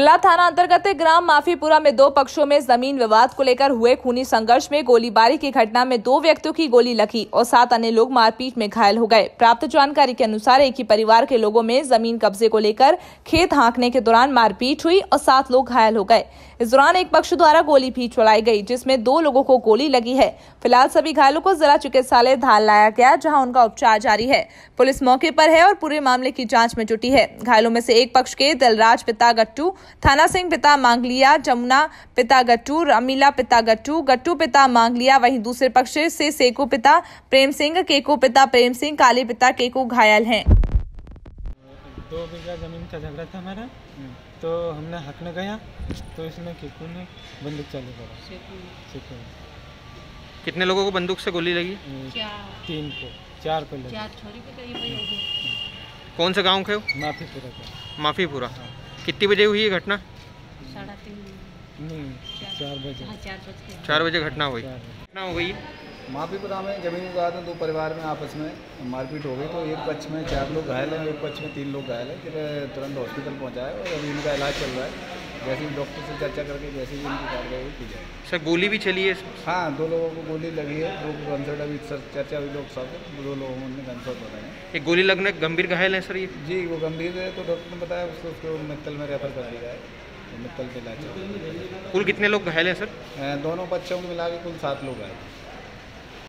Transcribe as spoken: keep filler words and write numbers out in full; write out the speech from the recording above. गला थाना अंतर्गत ग्राम माफीपुरा में दो पक्षों में जमीन विवाद को लेकर हुए खूनी संघर्ष में गोलीबारी की घटना में दो व्यक्तियों की गोली लगी और सात अन्य लोग मारपीट में घायल हो गए। प्राप्त जानकारी के अनुसार एक ही परिवार के लोगों में जमीन कब्जे को लेकर खेत हाँकने के दौरान मारपीट हुई और सात लोग घायल हो गए। इस दौरान एक पक्ष द्वारा गोली भी चलाई गई जिसमें दो लोगों को गोली लगी है। फिलहाल सभी घायलों को जिला चिकित्सालय धार लाया गया जहाँ उनका उपचार जारी है। पुलिस मौके पर है और पूरे मामले की जाँच में जुटी है। घायलों में से एक पक्ष के दिलराज पिता गट्टू, थाना सिंह पिता मांगलिया, जमुना पिता गट्टू, रमीला पिता गट्टू, गट्टू पिता मांगलिया, वहीं दूसरे पक्ष से शेको पिता प्रेम सिंह, शेको पिता प्रेम सिंह, काली पिता शेको घायल हैं। दो बीघा जमीन का झगड़ा था हमारा, तो हमने हकने गया तो इसमें शेको ने बंदूक चालू करा। कितने लोगों को बंदूक से गोली लगी? तीन को, चार को लगी। कौन सा गाँव के हो? माफीपुरा का। माफीपुरा। कितनी बजे हुई ये घटना? साढ़े तीन नहीं, चार बजे। चार बजे घटना हुई। घटना हो गई माफीपुरा में जमीन विवाद में दो परिवार में आपस में मारपीट हो गई, तो एक पक्ष में चार लोग घायल हैं, एक पक्ष में तीन लोग घायल हैं। फिर तुरंत हॉस्पिटल पहुंचाया और अभी इनका इलाज चल रहा है। जैसे ही डॉक्टर से चर्चा करके जैसे ही इनकी कार्रवाई की जाए। सर गोली भी चली है? हाँ, दो लोगों को गोली लगी है, दो को गनशॉट। अभी सर चर्चा हुई डॉक्टर साहब से, दो लोगों ने गनशॉट बताया। एक गोली लगने गंभीर घायल है सर ये? जी वो गंभीर है, तो डॉक्टर ने बताया उसको उसको मित्तल में रेफर कर दिया है। मित्तल के इलाज। कुल कितने लोग घायल हैं सर? दोनों बच्चों को मिला के कुल सात लोग आए।